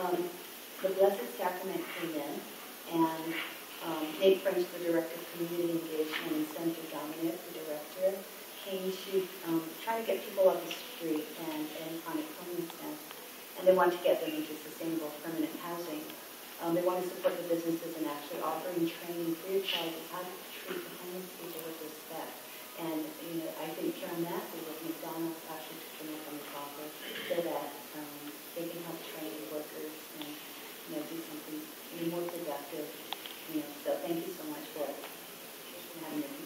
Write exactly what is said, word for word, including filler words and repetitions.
um, the Blessed Sacrament came in, and um, Nate French, the Director of Community Engagement, and Senator Dominic, the Director, came to um, try to get people off the street and, and chronic homelessness, and they want to get them into sustainable permanent housing. Um, they want to support the businesses and actually offering training for your child of how to treat the homeless people with respect. And you know, I think during that, we look at McDonald's actually took them up on the offer so that um, they can help train workers and you know do something more productive. You know, so thank you so much for, for having me.